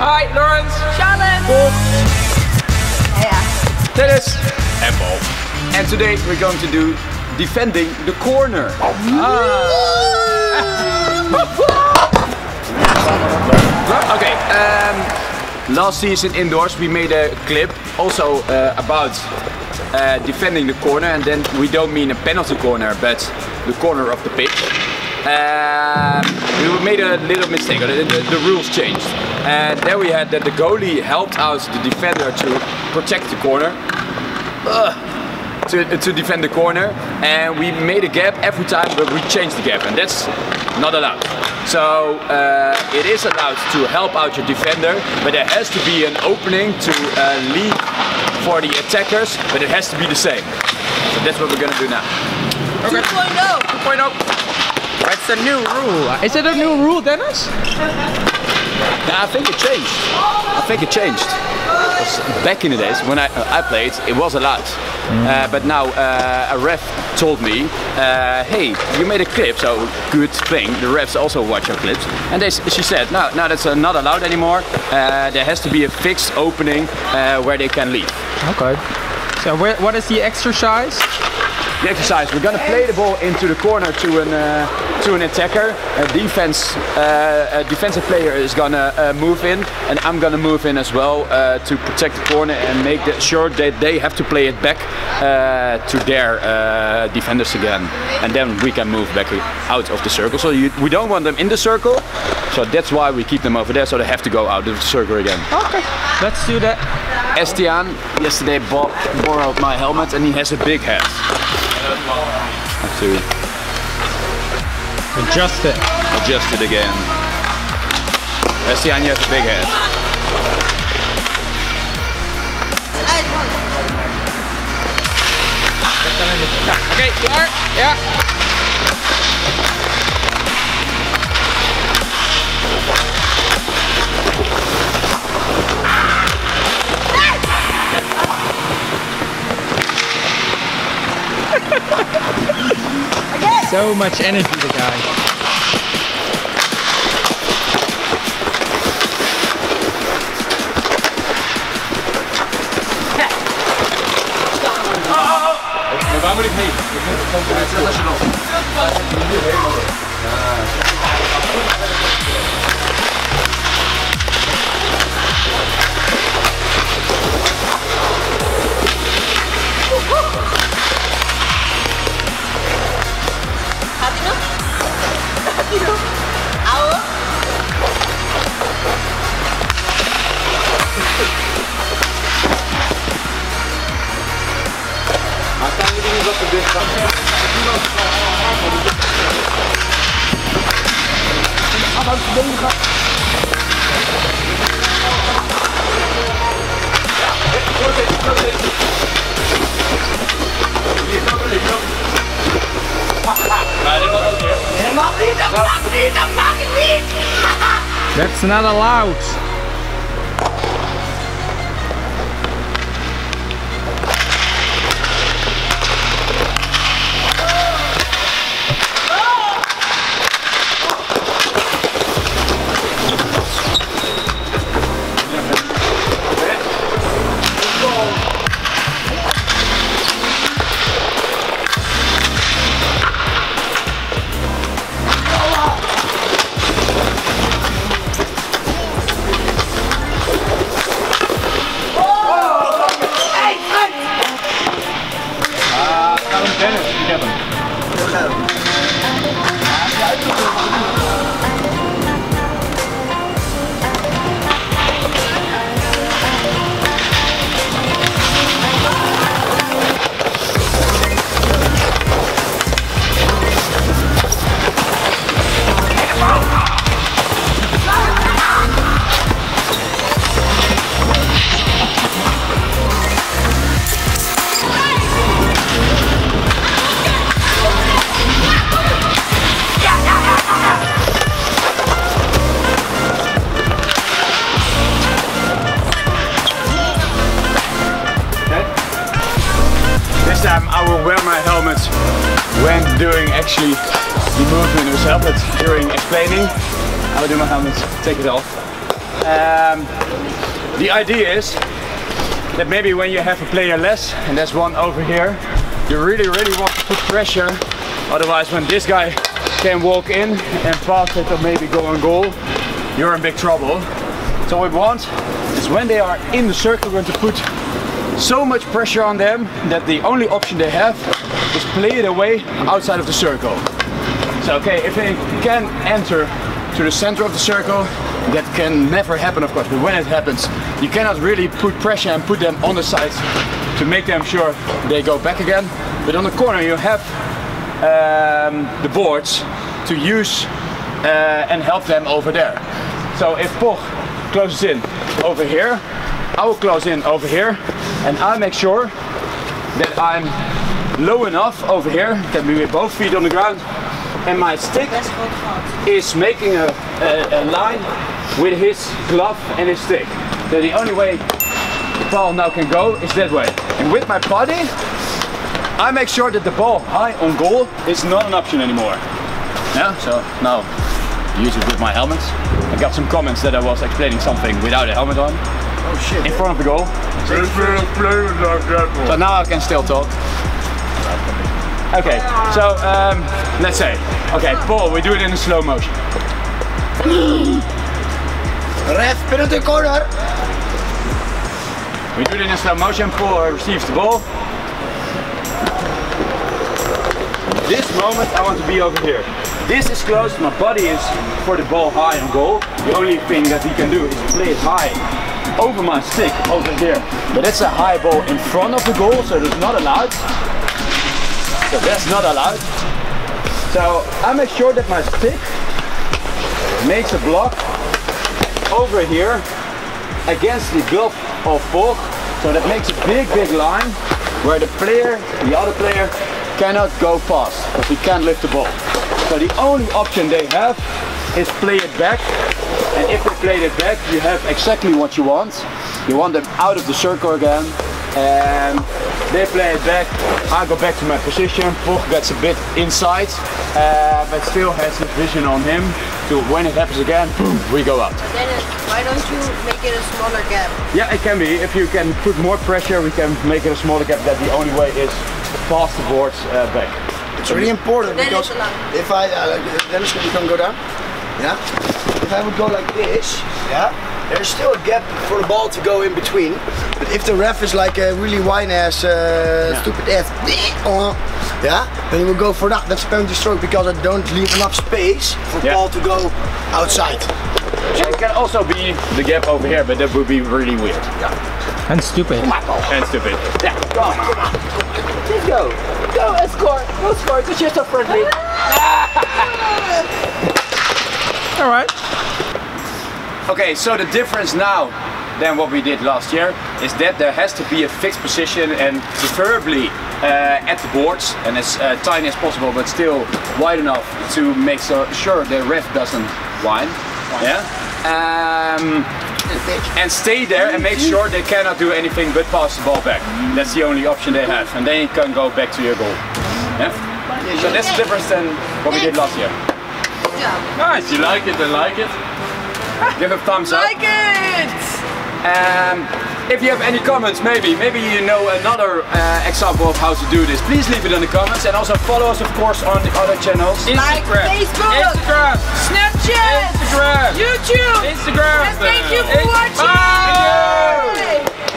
All right, Lawrence. Shannon. Paul. Yeah. Dennis. And Paul. And today we're going to do defending the corner. Okay. Last season indoors we made a clip also about defending the corner, and then we don't mean a penalty corner but the corner of the pitch. We made a little mistake, the rules changed. There we had that the goalie helped out the defender to protect the corner, to defend the corner, and we made a gap every time, but we changed the gap, and that's not allowed. So it is allowed to help out your defender, but there has to be an opening to leave for the attackers, but it has to be the same. So that's what we're gonna do now. Okay. 2.0! 2.0! That's a new rule. Is it a new rule, Dennis? Nah, I think it changed. Back in the days when I played, it was allowed. But now a ref told me, hey, you made a clip, so good thing. The refs also watch your clips. And she said, no, that's not allowed anymore. There has to be a fixed opening where they can leave. Okay. So what is the exercise? The exercise, we're gonna play the ball into the corner to an attacker. A defensive player is gonna move in, and I'm gonna move in as well to protect the corner and make sure that they have to play it back to their defenders again. And then we can move back out of the circle. So we don't want them in the circle, so that's why we keep them over there, so they have to go out of the circle again. Okay, let's do that. Estian yesterday borrowed my helmet, and he has a big head. Have to adjust it. Adjust it again. Estian, you have a big head. Okay, you are. Yeah. So much energy, the guy. That's not allowed. I will wear my helmet when doing actually the movement of his helmet during explaining. I will do my helmet, take it off. The idea is that maybe when you have a player less, and there's one over here, you really want to put pressure. Otherwise, when this guy can walk in and pass it or maybe go on goal, you're in big trouble. So what we want is when they are in the circle, we're going to put so much pressure on them that the only option they have is play it away outside of the circle. So okay, if they can enter to the center of the circle, that can never happen, of course, but when it happens, you cannot really put pressure and put them on the sides to make them sure they go back again. But on the corner you have the boards to use and help them over there. So if Poch closes in over here, I will close in over here, and I make sure that I'm low enough over here, can be with both feet on the ground, and my stick is making a line with his glove and his stick. So the only way the ball now can go is that way. And with my body, I make sure that the ball high on goal is not an option anymore. Yeah, so now use it with my helmet. I got some comments that I was explaining something without a helmet on. Oh shit. In front of the goal. So now I can still talk. Okay, so let's say, okay, Paul, we do it in a slow motion. Ref, penalty corner. We do it in a slow motion. Paul receives the ball. This moment, I want to be over here. This is close. My body is for the ball high on goal. The only thing that he can do is play it high over my stick over here, but it's a high ball in front of the goal, so it's not allowed. So that's not allowed. So I make sure that my stick makes a block over here against the glove of Poch, so that makes a big line where the player, the other player, cannot go past because he can't lift the ball. So the only option they have is play it back. And if they play it back, you have exactly what you want. You want them out of the circle again. And they play it back. I go back to my position. Poch gets a bit inside, but still has the vision on him. So when it happens again, boom, we go out. Dennis, why don't you make it a smaller gap? Yeah, it can be. If you can put more pressure, we can make it a smaller gap. That the only way is pass the boards back. It's really important because if I, Dennis, you can go down. Yeah. If I would go like this, yeah, there's still a gap for the ball to go in between. But if the ref is like a really whine ass, stupid ass, yeah, then he will go for that. That's a penalty stroke because I don't leave enough space for the ball to go outside. So it can also be the gap over here, but that would be really weird. Yeah. And stupid. And stupid. Yeah. Go on. Let's go. Go and score. Go score. It's just so friendly. All right. Okay, so the difference now than what we did last year is that there has to be a fixed position and preferably at the boards and as tiny as possible, but still wide enough to make so sure the ref doesn't whine. Yeah. And stay there and make sure they cannot do anything but pass the ball back. That's the only option they have, and then you can go back to your goal. Yeah? So that's the difference than what we did last year. Nice, you like it, I like it. Give a thumbs up. Like it! If you have any comments, maybe you know another example of how to do this, please leave it in the comments. And also follow us, of course, on the other channels. Like Instagram, Facebook, Instagram, Snapchat, Instagram, YouTube. Instagram. And thank you for